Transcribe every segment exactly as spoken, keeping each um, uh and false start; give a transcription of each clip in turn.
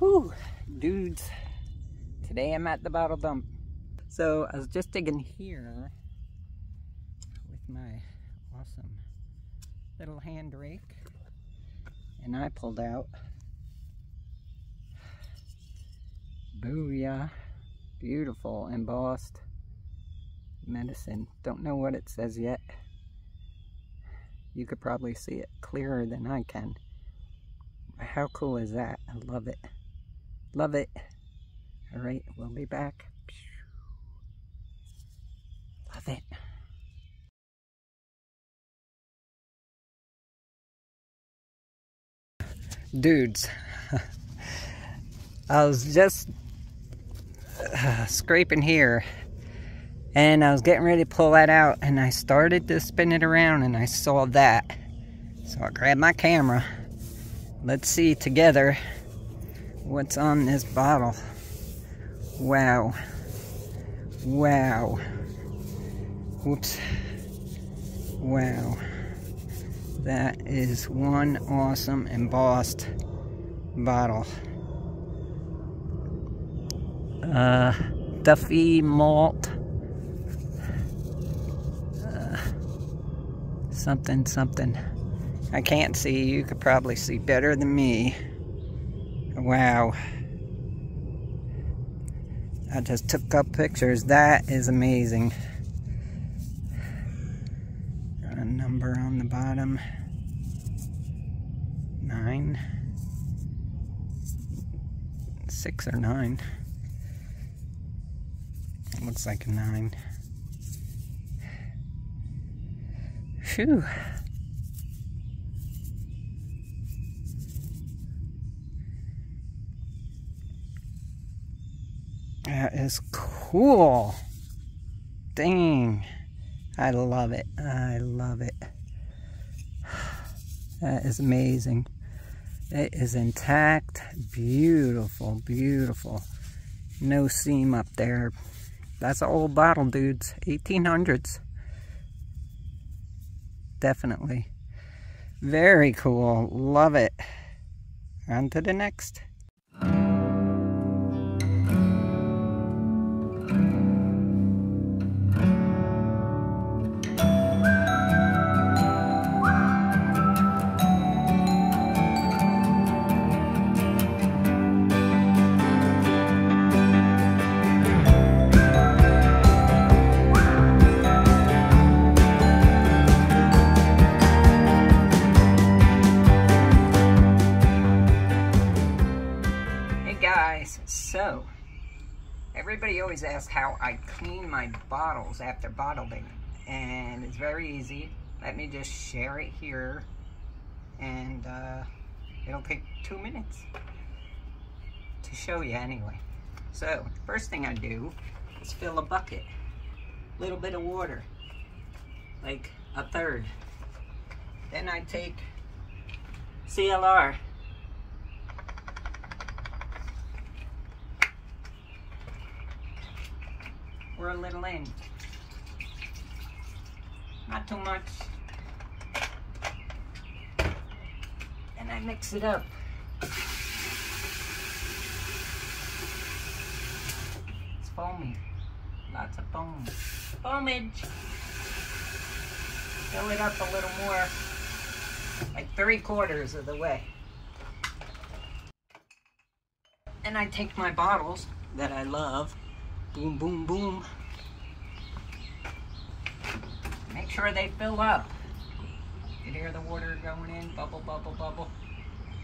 Whew, dudes, today I'm at the bottle dump. So I was just digging here with my awesome little hand rake, and I pulled out, booyah, beautiful embossed medicine. Don't know what it says yet. You could probably see it clearer than I can. How cool is that? I love it. Love it. All right, we'll be back. Love it. Dudes, I was just uh, scraping here, and I was getting ready to pull that out, and I started to spin it around, and I saw that. So I grabbed my camera. Let's see together what's on this bottle. Wow. Wow. Whoops. Wow. That is one awesome embossed bottle. Uh, Duffy malt. Uh, something, something. I can't see. You could probably see better than me. Wow. I just took up pictures. That is amazing. Got a number on the bottom. Nine. Six or nine. It looks like a nine. Phew. That is cool. Dang. I love it. I love it. That is amazing. It is intact. Beautiful, beautiful. No seam up there. That's an old bottle, dudes. eighteen hundreds. Definitely. Very cool. Love it. On to the next. So, everybody always asks how I clean my bottles after bottling, and it's very easy. Let me just share it here, and uh, it'll take two minutes to show you anyway. So, first thing I do is fill a bucket, a little bit of water, like a third. Then I take C L R. We're a little in, not too much, and I mix it up. It's foamy, lots of foam, foamage. Fill it up a little more, like three quarters of the way. And I take my bottles that I love. Boom, boom, boom. Make sure they fill up. You hear the water going in, bubble, bubble, bubble.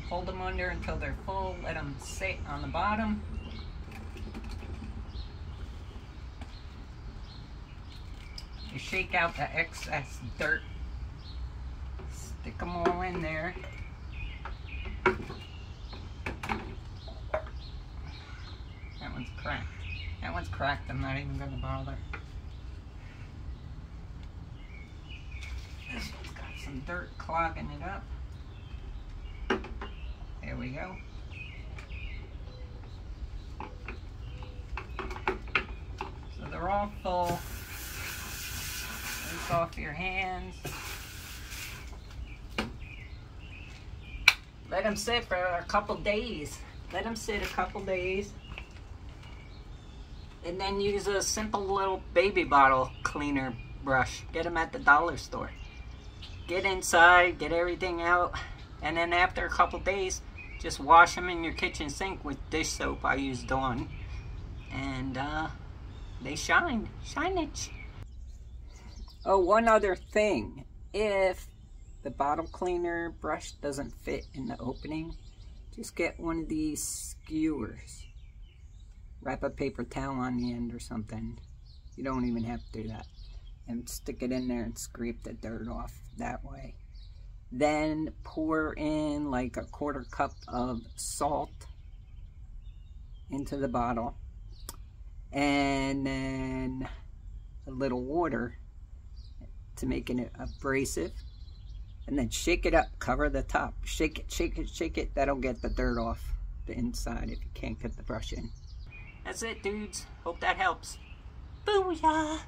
Hold them under until they're full. Let them sit on the bottom. You shake out the excess dirt. Stick them all in there. That one's cracked. That one's cracked, I'm not even going to bother. This one's got some dirt clogging it up. There we go. So they're all full. Rinse off your hands. Let them sit for a couple days. Let them sit a couple days. And then use a simple little baby bottle cleaner brush. Get them at the dollar store. Get inside, get everything out. And then after a couple days, just wash them in your kitchen sink with dish soap. I use Dawn. And uh, they shine. Shine it. Oh, one other thing. If the bottle cleaner brush doesn't fit in the opening, just get one of these skewers. Wrap a paper towel on the end or something. You don't even have to do that. And stick it in there and scrape the dirt off that way. Then pour in like a quarter cup of salt into the bottle. And then a little water to make it abrasive. And then shake it up, cover the top. Shake it, shake it, shake it. That'll get the dirt off the inside if you can't get the brush in. That's it, dudes. Hope that helps. Booyah!